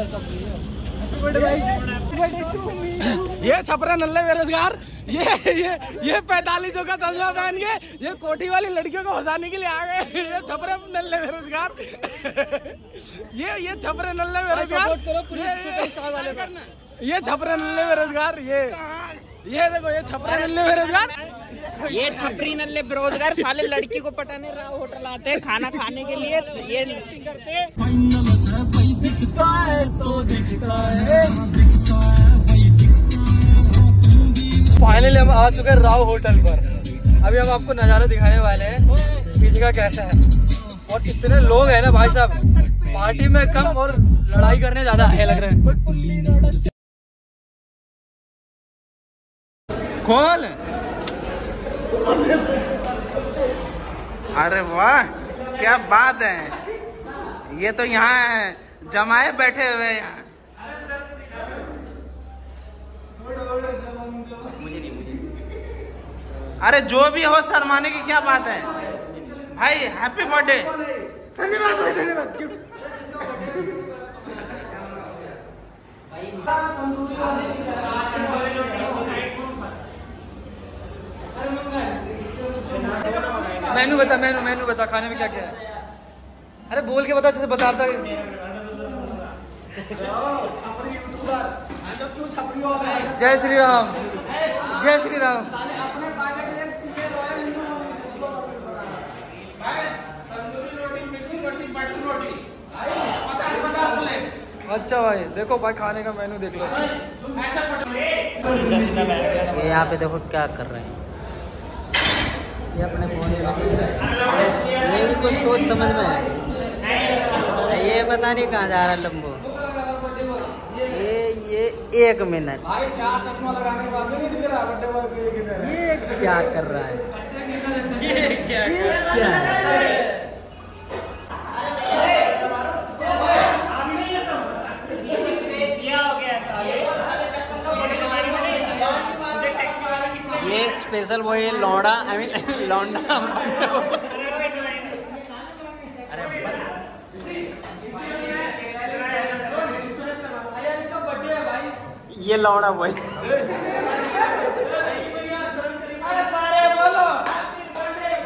ये छपरा नल्ले बेरोजगार ये 45 का तस्ला पहन के ये कोठी वाली लड़कियों को हंसाने के लिए आ गए। ये छपरे नल्ले बेरोजगार ये छपरे नल्ले बेरोजगार ये छपरे नल्ले बेरोजगार ये देखो ये छपरे नल्ले बेरोजगार ये छपरी नल्ले बेरोजगार साले लड़की को पटाने राव होटल आते हैं खाना खाने के लिए। ये दिखता है तो फाइनली हम आ चुके हैं राव होटल पर। अभी हम आपको नज़ारा दिखाने वाले हैं पीछे का कैसा है। और इतने लोग हैं ना भाई साहब, पार्टी में कम और लड़ाई करने ज्यादा है लग रहे हैं। खोल, अरे वाह क्या बात है। ये तो यहाँ है, जमाए बैठे हुए यहाँ। अरे जो भी हो शर्माने की क्या बात है भाई। हैप्पी बर्थडे, धन्यवाद भाई, धन्यवाद। मेनू बता खाने में क्या क्या है। अरे बोल के बता, जैसे बताता है। जय श्री राम, जय श्री राम। अच्छा भाई देखो भाई खाने का मेनू देख लो। ये यहाँ पे देखो क्या कर रहे हैं, ये अपने फोन में। ये भी कुछ सोच समझ में है, ये पता नहीं कहाँ जा रहा लंबो। ये 1 मिनट भाई, 4 चश्मा लगाने के बाद भी नहीं दिख रहा बड्डे बॉय किधर है। ये क्या कर रहा है, ये क्या कर रहा है। ये स्पेशल वो है लौड़ा, आई मीन लौंडा। ये लौड़ा बॉय।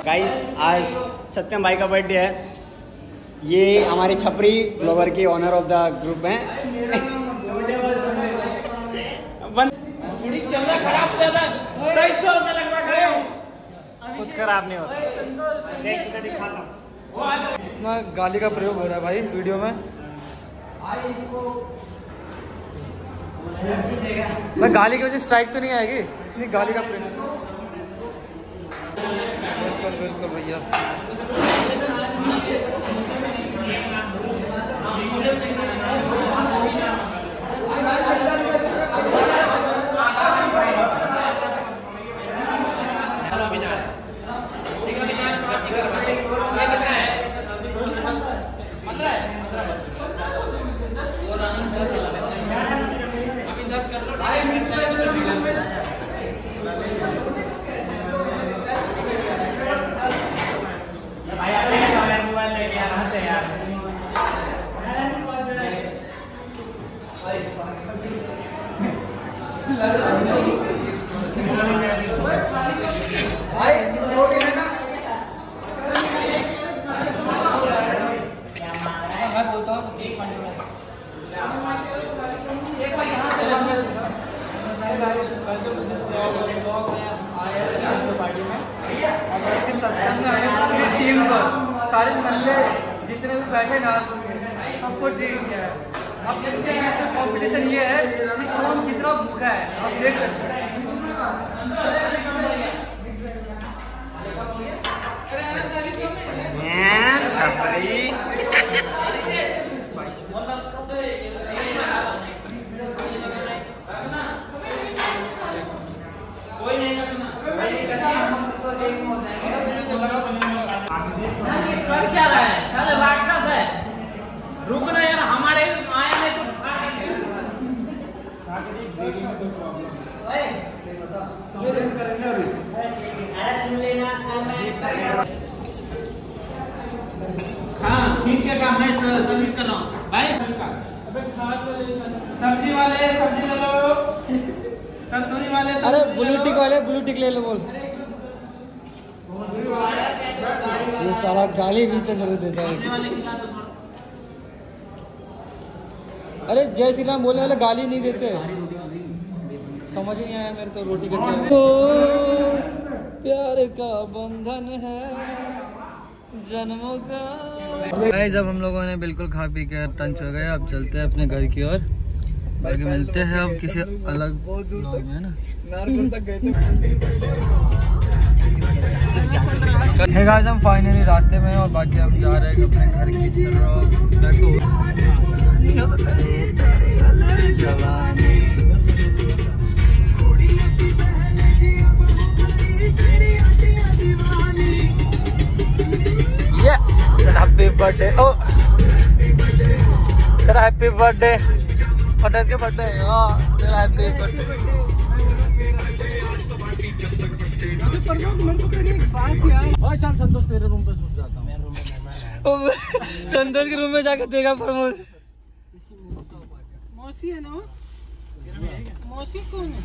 गाइस आज सत्यम भाई का बर्थडे है। ये हमारी छपरी ब्लॉगर की ऑनर ऑफ द ग्रुप है। कुछ खराब नहीं होता, इतना गाली का प्रयोग हो रहा है भाई वीडियो में। मैं गाली की वजह स्ट्राइक तो नहीं आएगी, इतनी गाली का प्रेम। बिल्कुल बिल्कुल भैया, सारे नल्ले जितने भी बैठे ना सबको ट्रीट किया है। अब देखते हैं तो कॉम्पिटिशन ये है कि कौन कितना भूखा है, आप देख सकते हैं। छपरी कर क्या रहा है, साले राक्षस है। रुकना यार, हमारे आए हैं तो हाँ ठीक है। काम है सब्जी वाले सब्जी ले लो, तंदूरी वाले अरे ब्लूटिक वाले ब्लूटिक ले लो। बोल ये सारा गाली भी चल देता है। अरे जय श्री राम बोलने वाले गाली नहीं देते। समझ ही नहीं आया मेरे तो। रोटी कटी तो प्यार का बंधन है जन्मों का। गाइस अब हम लोगों ने बिल्कुल खा पी के टंच हो गए। अब चलते हैं अपने घर की ओर। बाकी मिलते हैं अब किसी अलग ब्लॉग में ना। हे गाइस हम फाइनली रास्ते में और बाकी हम जा रहे हैं अपने घर की तरफ। हैप्पी बर्थडे ओ तेरा हैप्पी बर्थडे पटेल के बर्थडे। हाँ तेरा हैप्पी बर्थडे। चल संतोष तेरे रूम पे सो जाता हूँ। संतोष के रूम में जाकर देगा प्रमोद। मौसी है ना, मौसी कौन है?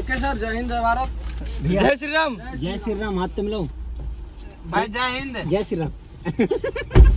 ओके सर, जय हिंद जय भारत जय श्री राम। हाथ मिलाओ भाई। जय हिंद जय श्री राम।